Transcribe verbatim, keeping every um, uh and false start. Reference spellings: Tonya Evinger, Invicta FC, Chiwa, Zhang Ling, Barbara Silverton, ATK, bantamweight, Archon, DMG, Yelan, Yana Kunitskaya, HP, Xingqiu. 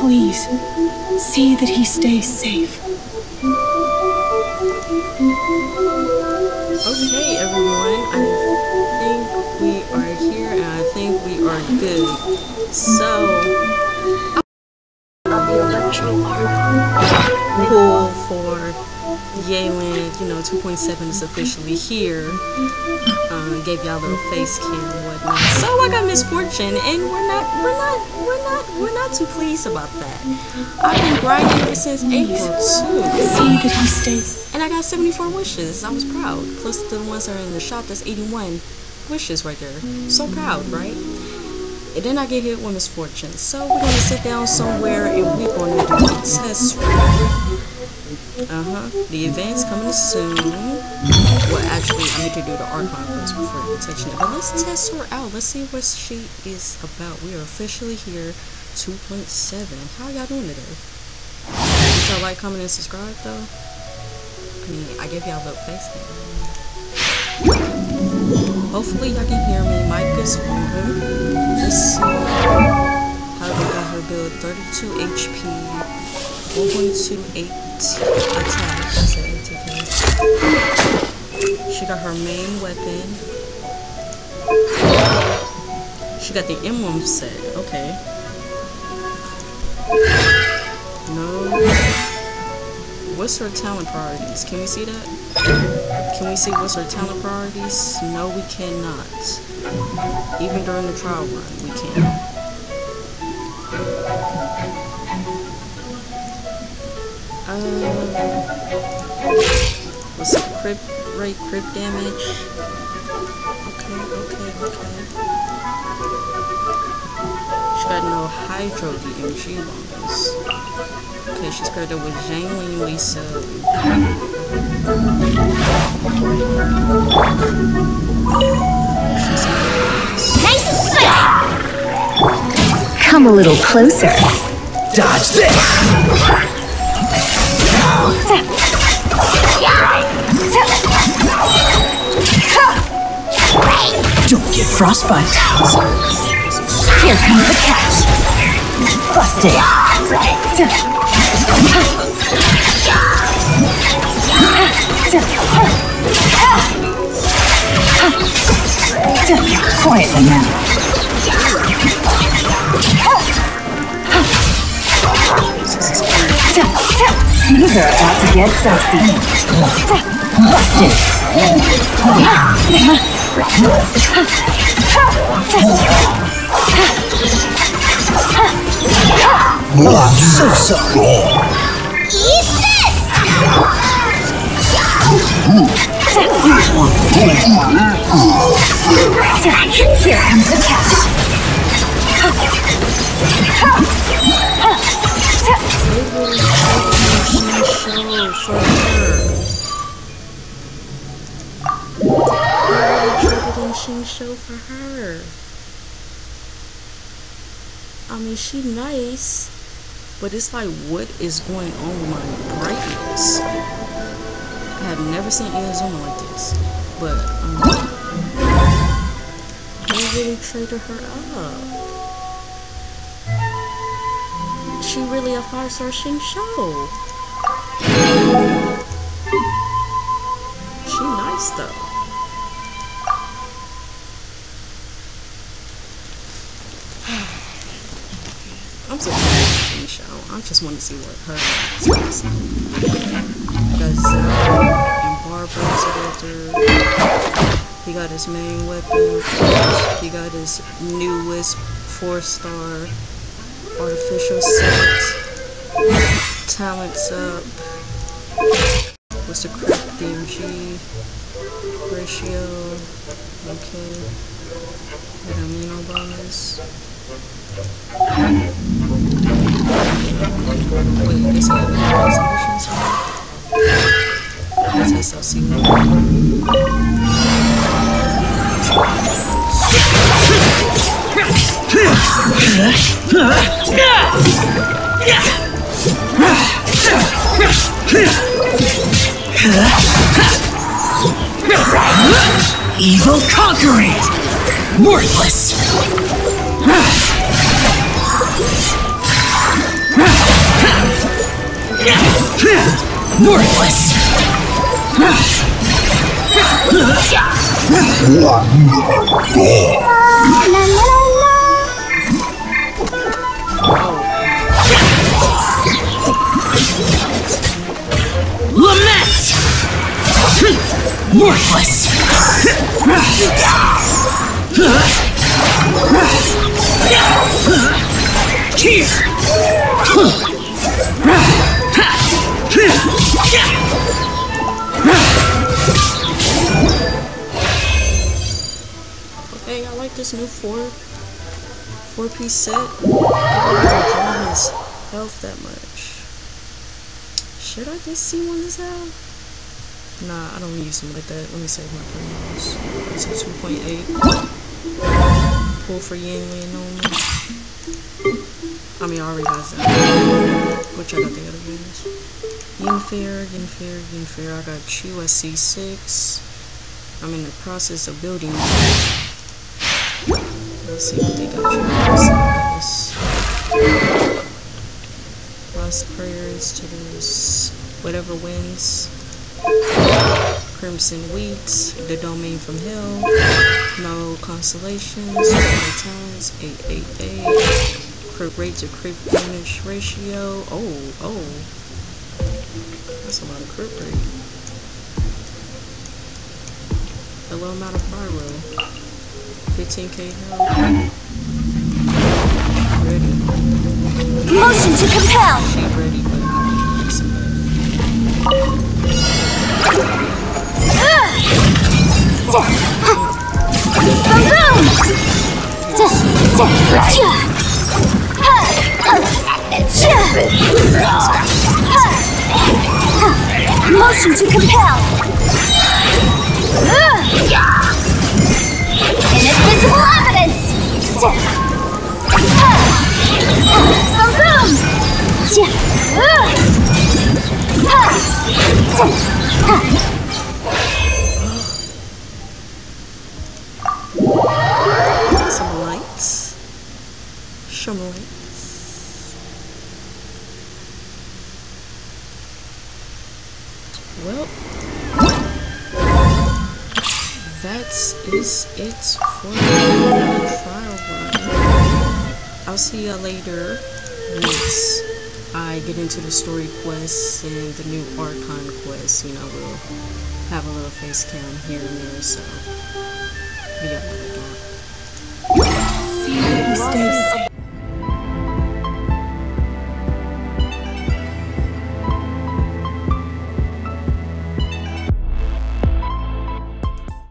Please, see that he stays safe. Okay, everyone. I think we are here, and I think we are good. So, of the electro armor pool for Yelan, you know, two point seven is officially here. Um, gave y'all a little face cam and whatnot. So I got misfortune, and we're not, we're not, we're not, we're not too pleased about that. I've been grinding ever since April too. See that he stays. And I got seventy-four wishes. I was proud. Plus the ones that are in the shop. That's eighty-one wishes right there. So proud, right? And then I get hit with misfortune. So we're gonna sit down somewhere, and we're gonna do a test run. Uh-huh. The event's coming soon. Well, actually, I need to do the Archon first before the protection. But let's test her out. Let's see what she is about. We are officially here, two point seven. How y'all doing today? Did y'all like, comment, and subscribe, though? I mean, I give y'all a little face thing. Hopefully, y'all can hear me. Mic is on. Let's see how they got her build. thirty-two H P. one point two eight attack, that's an A T K. She got her main weapon. She got the M one set, okay. No. What's her talent priorities? Can we see that? Can we see what's her talent priorities? No, we cannot. Even during the trial run, we can't. Um, what's the crit rate, crit damage? Okay, okay, okay. She got no Hydro D M G bonus. Okay, she's paired up with Zhang Ling, Lisa. Nice. Come a little closer. Dodge this! Don't get frostbite. Here comes the catch. Busted. Quietly now. These are about to get saucy. Busted. So sorry. Eat this! Here comes the cat. Show for her. Shing show for her. I mean, she nice, but it's like, what is going on with my brightness? I have never seen Arizona like this, but um, I really traded her up. She really a five-star Xingqiu. She nice though. I'm so tired of Xingqiu. I just want to see what her is. Because uh, and Barbara Silverton. He got his main weapon. He got his newest four-star. Artificial set, talents up, what's the correct D M G ratio, okay, we got amino bonus, wait, this guy has a solution, let's see. Evil conquering, worthless. Worthless! Lament! Worthless! Dang, I like this new four four piece set. I don't know his health that much. Should I just see one this out? Nah, I don't use something like that. Let me save my premiums. So two point eight. Pull for Yelan only. I mean, I already got that. Which I got the other games. Yinfair, Yinfair, Yinfair. I got Chiwa C six. I'm in the process of building. Let's see what they got. Last prayers to those. Whatever wins. Crimson Weeks, The Domain from Hell, No Constellations, Tones, eight eight eight, Crit Rate to Crit Damage Ratio, oh, oh, that's a lot of crit rate. A low amount of fire roll, fifteen K health, ready. Motion to compel! She ready, but not ready. Motion to compel. Inadmissible evidence. Some lights. Some lights. Well, that is it for the trial run. I'll see you later once I get into the story quests and the new Archon quests. You know, we'll have a little face cam here and there, so be up with that. See you next time.